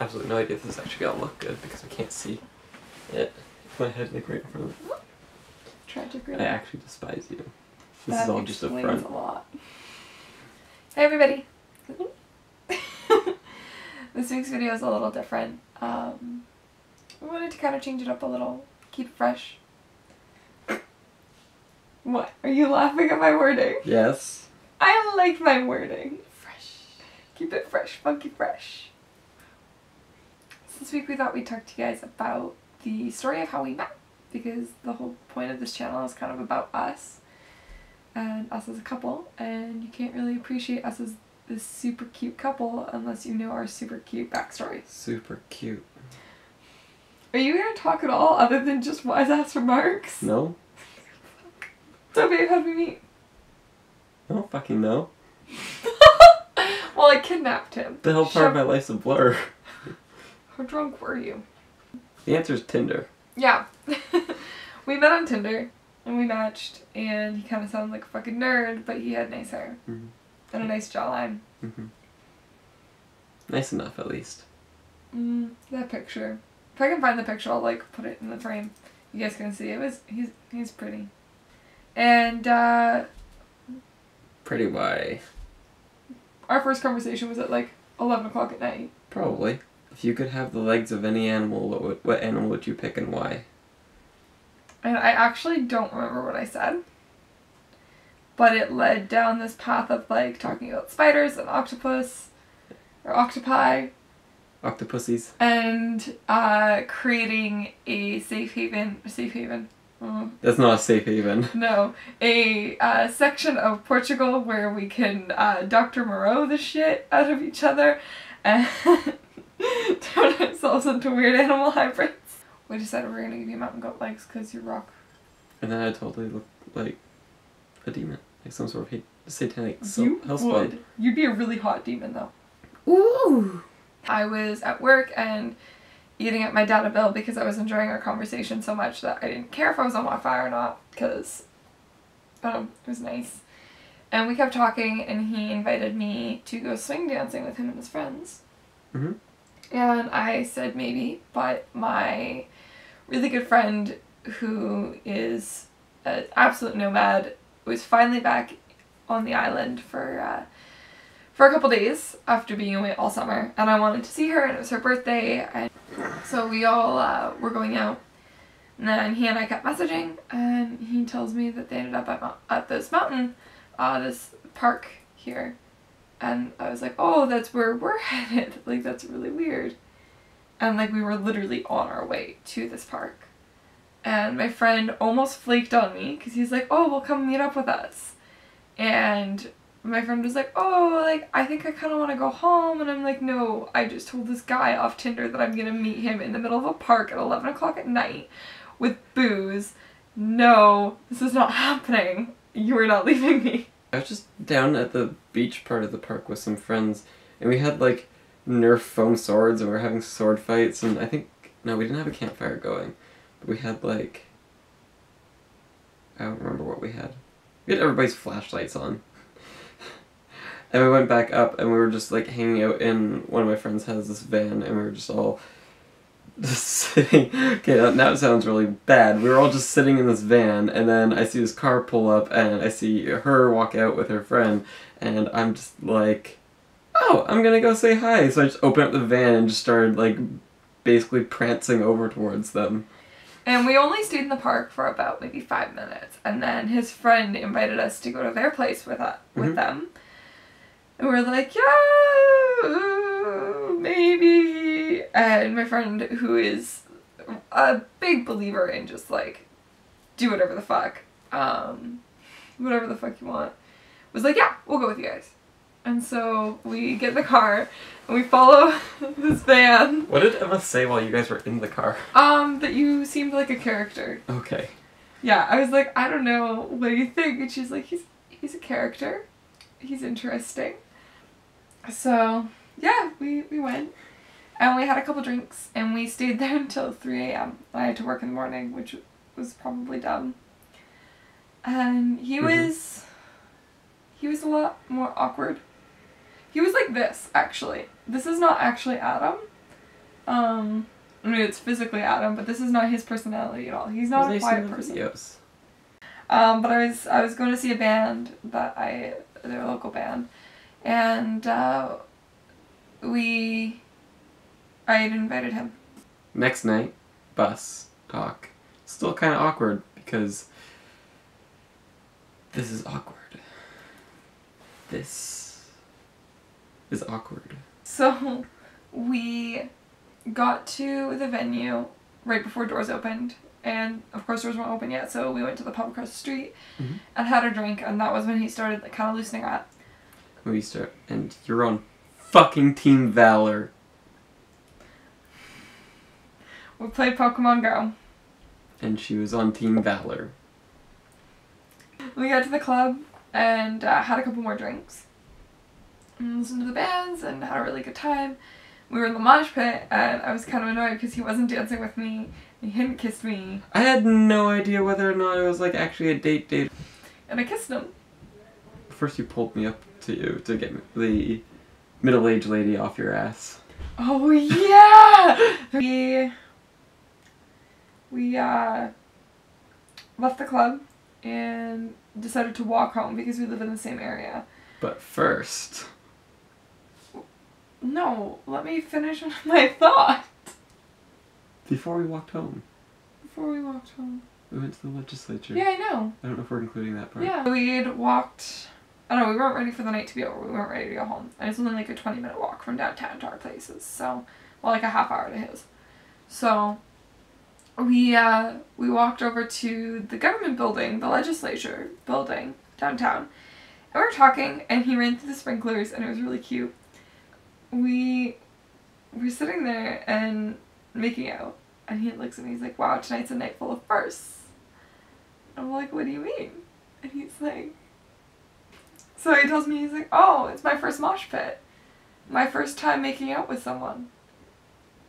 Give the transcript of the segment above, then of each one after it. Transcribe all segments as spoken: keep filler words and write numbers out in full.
absolutely no idea if this is actually going to look good because I can't see it. My head like right in front of it. Tragic, really. I actually despise you. This that is all just a front. A lot. Hey everybody! This week's video is a little different. Um, I wanted to kind of change it up a little. Keep it fresh. What? Are you laughing at my wording? Yes. I like my wording. Fresh. Keep it fresh, funky fresh. So this week we thought we'd talk to you guys about the story of how we met, because the whole point of this channel is kind of about us and us as a couple, and you can't really appreciate us as this super cute couple unless you know our super cute backstory. Super cute. Are you going to talk at all other than just wise-ass remarks? No. So babe, how'd we meet? I don't fucking know. Well, I kidnapped him. The whole part of my life's a blur. How drunk were you? The answer is Tinder. Yeah. We met on Tinder, and we matched, and he kind of sounded like a fucking nerd, but he had nice hair. Mm-hmm. And a nice jawline. Mm-hmm. Nice enough, at least. Mm, that picture. If I can find the picture, I'll like put it in the frame. You guys can see. It was, he's, he's pretty. And, uh... pretty why? Our first conversation was at like eleven o'clock at night. Probably. If you could have the legs of any animal, what would, what animal would you pick and why? And I actually don't remember what I said. But it led down this path of like talking about spiders and octopus. Or octopi. Octopussies. And uh, creating a safe haven. Safe haven. That's not a safe haven. No. A uh, section of Portugal where we can uh, Doctor Moreau the shit out of each other and turn ourselves into weird animal hybrids. We decided we were going to give you mountain goat legs because you rock. And then I totally looked like a demon. Like some sort of satanic hellspawn. You'd be a really hot demon though. Ooh! I was at work and eating at my data bill because I was enjoying our conversation so much that I didn't care if I was on Wi-Fi or not, because um, it was nice. And we kept talking, and he invited me to go swing dancing with him and his friends. Mm-hmm. And I said maybe, but my really good friend, who is an absolute nomad, was finally back on the island for uh, for a couple days after being away all summer, and I wanted to see her, and it was her birthday, and so we all uh, were going out, and then he and I kept messaging, and he tells me that they ended up at, at this mountain, uh, this park here, and I was like, oh, that's where we're headed, like, that's really weird, and like, we were literally on our way to this park, and my friend almost flaked on me, because he's like, oh, well, come meet up with us, and my friend was like, oh, like, I think I kind of want to go home. And I'm like, no, I just told this guy off Tinder that I'm going to meet him in the middle of a park at eleven o'clock at night with booze. No, this is not happening. You are not leaving me. I was just down at the beach part of the park with some friends, and we had, like, Nerf foam swords, and we were having sword fights, and I think... no, we didn't have a campfire going, but we had, like... I don't remember what we had. We had everybody's flashlights on. And we went back up, and we were just, like, hanging out in one of my friends has this van, and we were just all just sitting. Okay, that, that sounds really bad. We were all just sitting in this van, and then I see this car pull up, and I see her walk out with her friend, and I'm just like, oh, I'm gonna go say hi. So I just opened up the van and just started, like, basically prancing over towards them. And we only stayed in the park for about maybe five minutes, and then his friend invited us to go to their place with, us, with mm-hmm. them. And we're like, yeah, maybe. And my friend, who is a big believer in just, like, do whatever the fuck, um, whatever the fuck you want, was like, yeah, we'll go with you guys. And so we get in the car, and we follow this van. What did Emma say while you guys were in the car? Um, that you seemed like a character. Okay. Yeah, I was like, I don't know, what do you think? And she's like, he's, he's a character. He's interesting. So, yeah, we, we went, and we had a couple drinks, and we stayed there until three A M I had to work in the morning, which was probably dumb. And he mm-hmm. was, he was a lot more awkward. He was like this, actually. This is not actually Adam, Um, I mean, it's physically Adam, but this is not his personality at all. He's not a quiet person. Videos. Um, but I was I was going to see a band that I they're a local band, and uh, we I had invited him. Next night, bus talk. Still kind of awkward because this is awkward. This is awkward. So we got to the venue right before doors opened, and of course doors weren't open yet, so we went to the pub across the street mm-hmm. and had a drink, and that was when he started like kind of loosening up. We start, and you're on fucking Team Valor. We played Pokemon Go. And she was on Team Valor. We got to the club and uh, had a couple more drinks, and listened to the bands, and had a really good time. We were in the mosh pit, and I was kind of annoyed because he wasn't dancing with me, and he hadn't kissed me. I had no idea whether or not it was like actually a date date. And I kissed him. First you pulled me up to you to get the middle-aged lady off your ass. Oh yeah! we... We, uh... left the club and decided to walk home because we live in the same area. But first... No, let me finish my thought. Before we walked home. Before we walked home. We went to the legislature. Yeah, I know. I don't know if we're including that part. Yeah. We had walked... I don't know, we weren't ready for the night to be over. We weren't ready to go home. And it's only like a twenty minute walk from downtown to our places, so... Well, like a half hour to his. So... We, uh, we walked over to the government building, the legislature building, downtown. And we were talking, and he ran through the sprinklers, and it was really cute. We were sitting there and making out, and he looks at me, he's like, wow, tonight's a night full of firsts. I'm like, what do you mean? And he's like... So he tells me, he's like, oh, it's my first mosh pit. My first time making out with someone.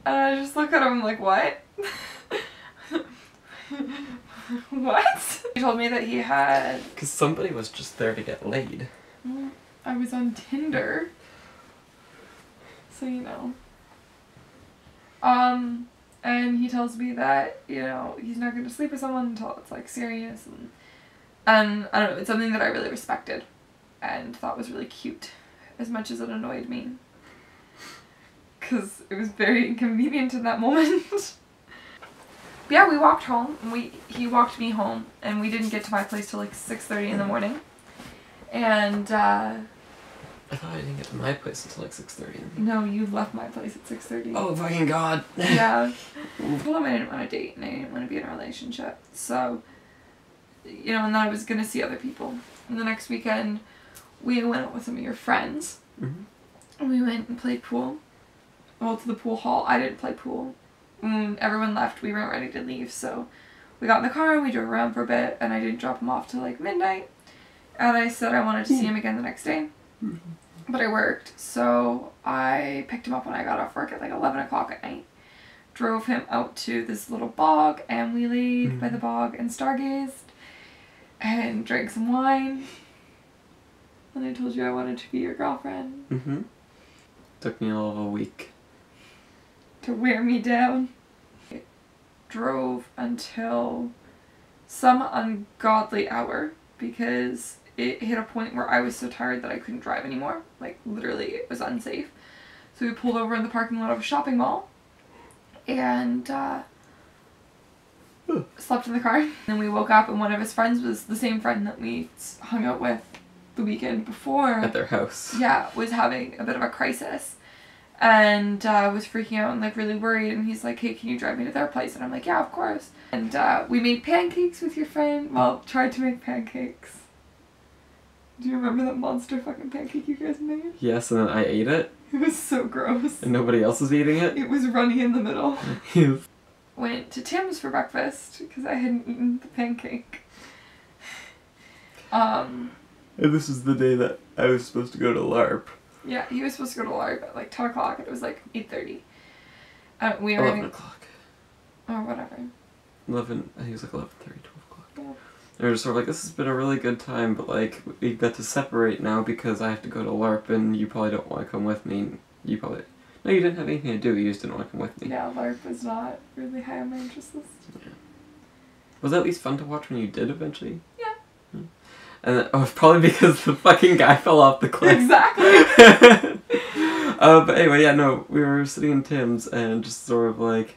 And I just look at him, I'm like, what? What? He told me that he had... Because somebody was just there to get laid. I was on Tinder. So, you know. Um, and he tells me that, you know, he's not going to sleep with someone until it's, like, serious. And, and, I don't know, it's something that I really respected and thought was really cute, as much as it annoyed me. Because it was very inconvenient in that moment. But yeah, we walked home, and we he walked me home, and we didn't get to my place till like six thirty in the morning. And, uh... I thought I didn't get to my place until like six thirty. No, you left my place at six thirty. Oh, fucking God. Yeah. I told him I didn't want to date, and I didn't want to be in a relationship. So, you know, and then I was going to see other people. And the next weekend, we went out with some of your friends. Mm-hmm. And we went and played pool. Well, to the pool hall. I didn't play pool. When everyone left, we weren't ready to leave, so we got in the car, we drove around for a bit, and I didn't drop him off till like midnight, and I said I wanted to see him again the next day, but I worked, so I picked him up when I got off work at like eleven o'clock at night, drove him out to this little bog, and we laid mm-hmm. by the bog and stargazed, and drank some wine, and I told you I wanted to be your girlfriend. Mm-hmm. Took me all of a week. To wear me down. I drove until some ungodly hour because it hit a point where I was so tired that I couldn't drive anymore. Like, literally, it was unsafe. So we pulled over in the parking lot of a shopping mall and uh, slept in the car. And then we woke up, and one of his friends was the same friend that we hung out with the weekend before. At their house. Yeah, was having a bit of a crisis. And I uh, was freaking out and like really worried, and he's like, hey, can you drive me to their place? And I'm like, yeah, of course. And uh, we made pancakes with your friend. Well, tried to make pancakes. Do you remember that monster fucking pancake you guys made? Yes, and then I ate it. It was so gross. And nobody else was eating it? It was runny in the middle. Went to Tim's for breakfast because I hadn't eaten the pancake. Um, and this is the day that I was supposed to go to LARP. Yeah, he was supposed to go to LARP at like ten o'clock, and it was like eight thirty. Uh, we were eleven o'clock. Or whatever. eleven, I think it was like eleven thirty, twelve o'clock. Yeah. They were just sort of like, this has been a really good time, but like, we've got to separate now because I have to go to LARP and you probably don't want to come with me. You probably No, you didn't have anything to do. You just didn't want to come with me. Yeah, LARP was not really high on my interest list. Yeah. Was it at least fun to watch when you did eventually? Yeah. Hmm. And then, oh, it's probably because the fucking guy fell off the cliff. Exactly! uh, but anyway, yeah, no, we were sitting in Tim's and just sort of like,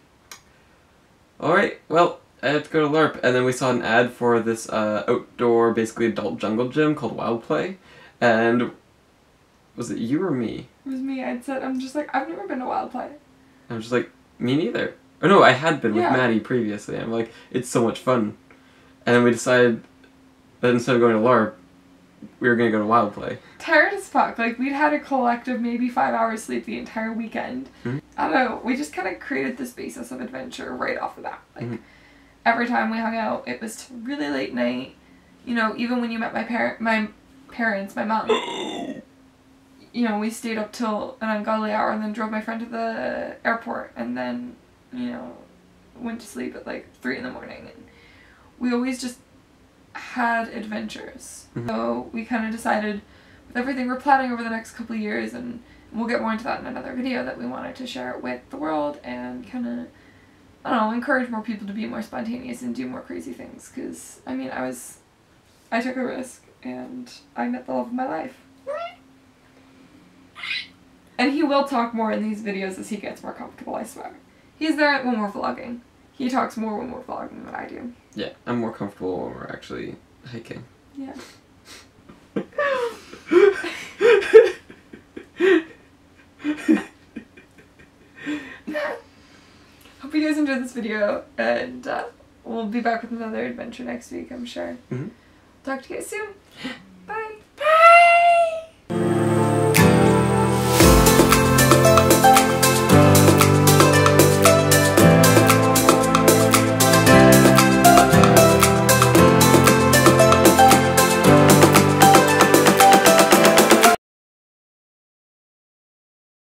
alright, well, I have to go to LARP. And then we saw an ad for this uh, outdoor, basically adult jungle gym called Wild Play. And was it you or me? It was me. I'd said, I'm just like, I've never been to Wild Play. I'm just like, me neither. Or no, I had been yeah. with Maddie previously. I'm like, it's so much fun. And then we decided that instead of going to LARP, we were going to go to Wild Play. Tired as fuck. Like, we'd had a collective maybe five hours sleep the entire weekend. Mm-hmm. I don't know. We just kind of created this basis of adventure right off the bat. Like, mm-hmm. every time we hung out, it was really late night. You know, even when you met my parent, my parents, my mom. You know, we stayed up till an ungodly hour and then drove my friend to the airport and then, you know, went to sleep at like three in the morning. And we always just had adventures. Mm-hmm. So we kind of decided with everything we're planning over the next couple of years, and we'll get more into that in another video, that we wanted to share it with the world and kind of, I don't know, encourage more people to be more spontaneous and do more crazy things. Because, I mean, I was, I took a risk and I met the love of my life. And he will talk more in these videos as he gets more comfortable, I swear. He's there when we're vlogging. He talks more when we're vlogging than I do. Yeah, I'm more comfortable when we're actually hiking. Yeah. Hope you guys enjoyed this video, and uh, we'll be back with another adventure next week, I'm sure. Mm-hmm. Talk to you guys soon.